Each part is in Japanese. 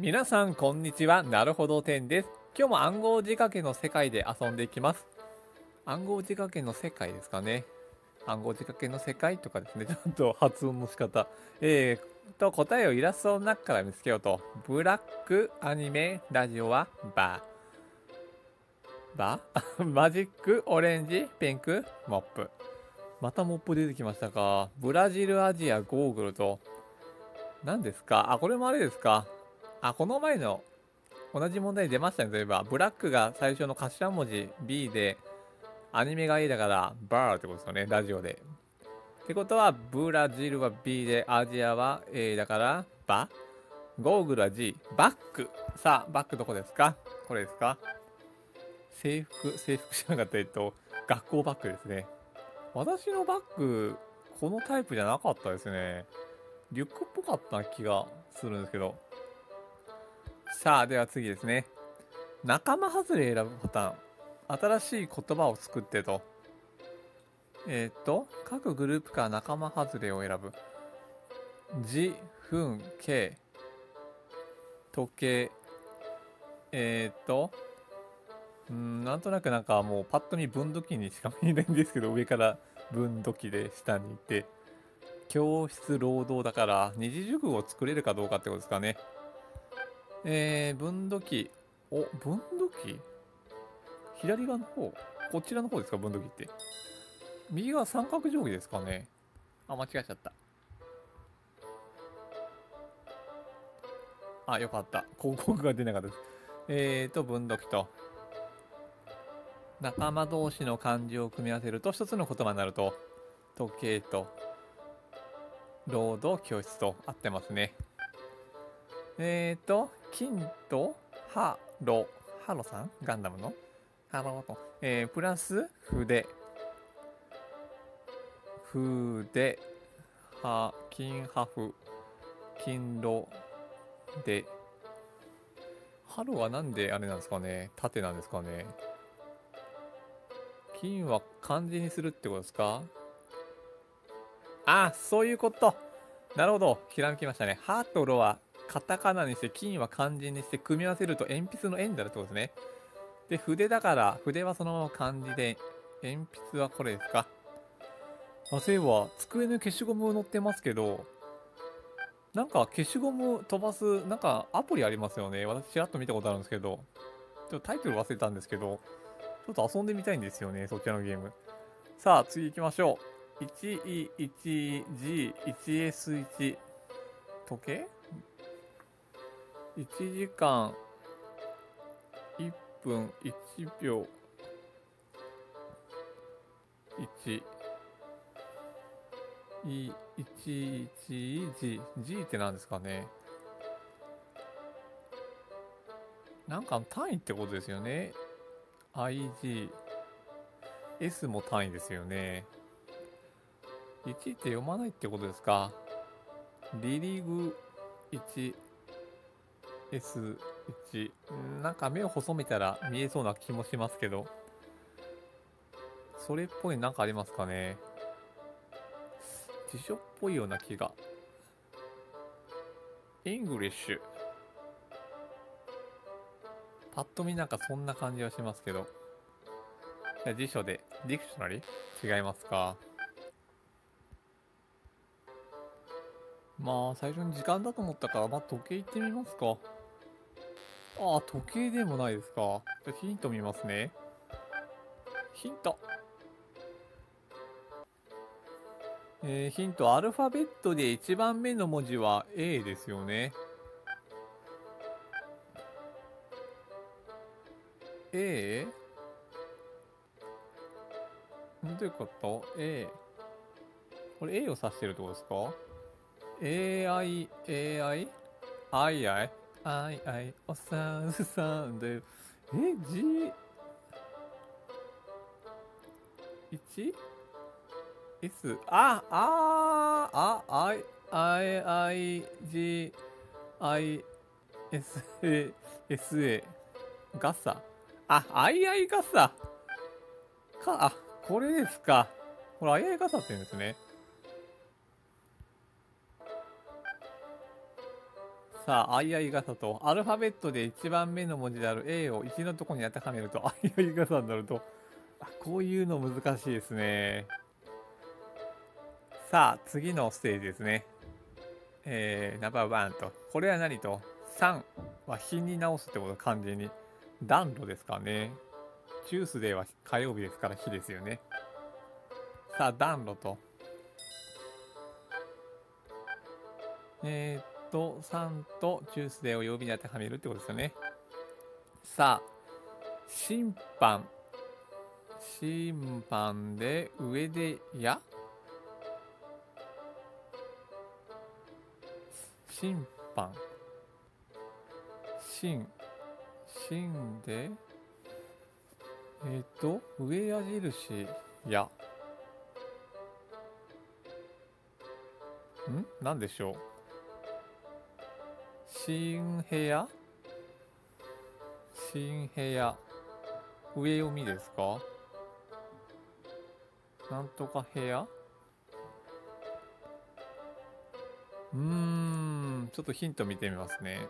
皆さんこんにちは、なるほどてんです。今日も暗号仕掛けの世界で遊んでいきます。暗号仕掛けの世界ですかね。暗号仕掛けの世界とかですね、ちょっと発音の仕方、答えをイラストの中から見つけようと、ブラックアニメラジオはバマジックオレンジピンクモップ。またモップ出てきましたか。ブラジルアジアゴーグルと、何ですか、あ、これもあれですか、あ、この前の同じ問題出ましたね。例えばブラックが最初の頭文字 B でアニメが A だからバーってことですよね、ラジオで。ってことはブラジルは B でアジアは A だからバ、ゴーグルは G、バック。さあバックどこですか、これですか。制服じゃなかった、学校バックですね。私のバックこのタイプじゃなかったですね。リュックっぽかった気がするんですけど。さあでは次ですね。仲間外れ選ぶパターン。新しい言葉を作ってと。各グループから仲間外れを選ぶ。じ、ふん、け、時計。なんとなくなんかもうパッと見分度器にしか見えないんですけど、上から分度器で下に行って。教室労働だから二字熟語を作れるかどうかってことですかね。分度器。分度器左側の方、こちらの方ですか、分度器って。右側三角定規ですかね。あ、間違えちゃった。あ、よかった。広告が出なかったです。分度器と。仲間同士の漢字を組み合わせると一つの言葉になると。時計と。労働教室と合ってますね。金とハロさん、ガンダムのハロと、プラス筆は金ハフ金ロで、ハロはなんであれなんですかね、縦なんですかね。金は漢字にするってことですか。あ、そういうこと。なるほど、ひらめきましたね。ハとロはカタカナにして金は漢字にして組み合わせると鉛筆の円になるってことですね。で筆だから筆はそのまま漢字で、鉛筆はこれですか。あ、そういえば机の消しゴムを乗ってますけど、なんか消しゴム飛ばすなんかアプリありますよね。私ちらっと見たことあるんですけど、ちょっとタイトル忘れたんですけど、ちょっと遊んでみたいんですよね、そちらのゲーム。さあ次行きましょう。 1E1G1S1 時計1時間1分1秒111G。 G って何ですかね。なんか単位ってことですよね。 IG S も単位ですよね。1って読まないってことですか。リリグ1S1、なんか目を細めたら見えそうな気もしますけど、それっぽいなんかありますかね。辞書っぽいような気が。イングリッシュ、パッと見なんかそんな感じはしますけど。じゃあ辞書でディクショナリー、違いますか。まあ最初に時間だと思ったから、まあ時計行ってみますか。ああ、時計でもないですか。じゃあヒント見ますね。ヒント。ヒント、アルファベットで1番目の文字は A ですよね。A？ どういうこと？ A。これ A を指してるってことですか？ AI、I、おさんさんで、G、1？S、I、G、I、S、A、S、A、ガッサ。あ、I、ガッサ。あ、これですか。これ、I、ガッサって言うんですね。さあ、あいあい傘と、アルファベットで1番目の文字である A を1のとこに当てはめると、あいあい傘になると、こういうの難しいですね。さあ、次のステージですね。ナンバーワンと、これは何と、3は品に直すってこと、完全に。暖炉ですかね。チュースデーは火曜日ですから、火ですよね。さあ、暖炉と。3とチュースデーを曜日に当てはめるってことですよね。さあ、審判。審判で上でや審判。審で、上矢印や。ん?何でしょう。新部屋。上読みですか?なんとか部屋?ちょっとヒント見てみますね。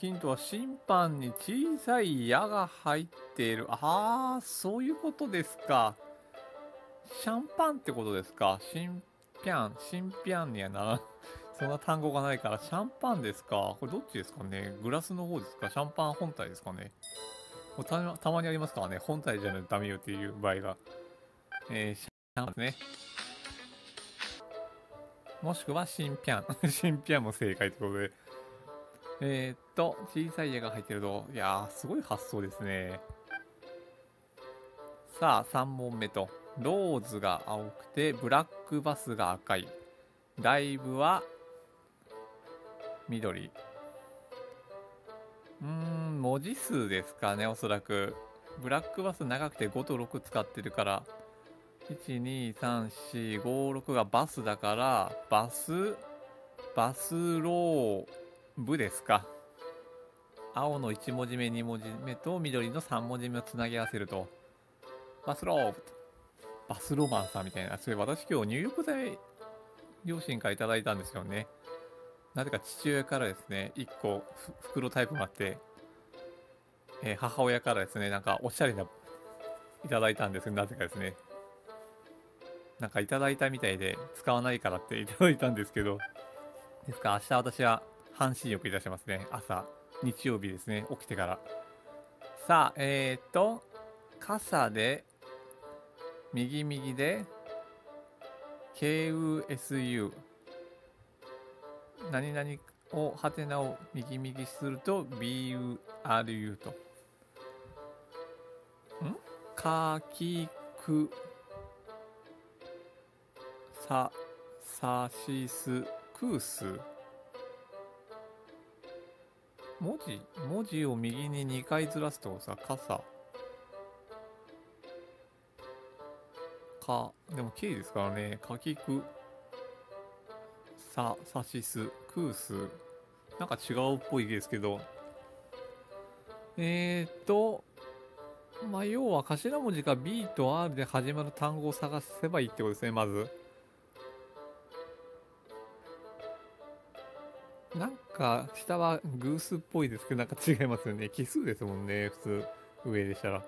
ヒントは審判に小さい矢が入っている。ああ、そういうことですか。シャンパンってことですか。シンピャンにはならん。そんな単語がないから、シャンパンですか。これどっちですかね。グラスの方ですか。シャンパン本体ですかね。たまにありますからね。本体じゃないとダメよっていう場合が。シャンパンですね。もしくはシンピャン。シンピャンも正解ということで。小さい矢が入ってると、いやー、すごい発想ですね。さあ、3問目と。ローズが青くて、ブラックバスが赤い。ライブは、緑。文字数ですかね、おそらく。ブラックバス長くて5と6使ってるから。1,2,3,4,5,6 がバスだから、バスローブですか。青の1文字目、2文字目と緑の3文字目をつなぎ合わせると、バスローブ。バスロマンさんみたいな。それ私今日入浴剤、両親からいただいたんですよね。なぜか父親からですね、1個袋タイプもあって、母親からですね、なんかおしゃれな、いただいたんですけど、なぜかですね。なんかいただいたみたいで、使わないからっていただいたんですけど、ですから明日私は半身浴いたしますね。朝、日曜日ですね、起きてから。さあ、傘で、右で、KUSU。何々を、ハテナを右すると、BURU と。かきく。さしすクース文字を右に2回ずらすとさ、傘かでも K ですからね。かきくさしすクースなんか違うっぽいですけど、まあ要は頭文字が B と R で始まる単語を探せばいいってことですね。まずなんか下は偶数っぽいですけど、なんか違いますよね。奇数ですもんね、普通。上でしたら。バ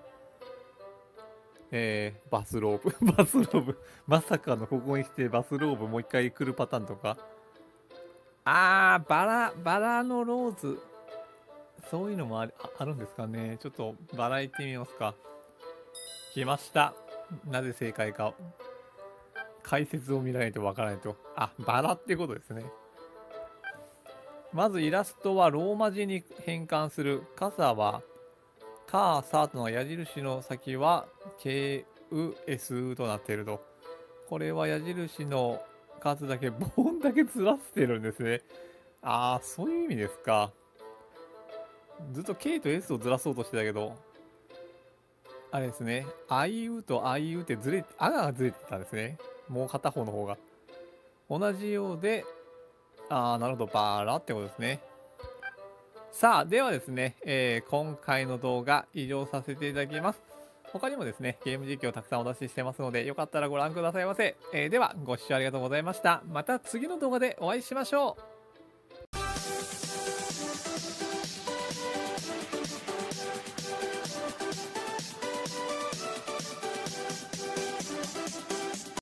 スローブ。まさかのここに来てバスローブもう一回来るパターンとか。あー、バラのローズ。そういうのもあるんですかね。ちょっとバラ行ってみますか。来ました。なぜ正解か。解説を見ないとわからないと。あ、バラってことですね。まずイラストはローマ字に変換する。傘は、カーサーとの矢印の先は KUSU となっていると。これは矢印の数だけ、ボンだけずらしてるんですね。ああ、そういう意味ですか。ずっと K と S をずらそうとしてたけど、あれですね。IU と IU ってあがずれてたんですね。もう片方の方が。同じようで、ああ、なるほど。バラってことですね。さあ、ではですね、今回の動画以上させていただきます。他にもですね、ゲーム実況たくさんお出ししてますので、よかったらご覧くださいませ。では、ご視聴ありがとうございました。また次の動画でお会いしましょう。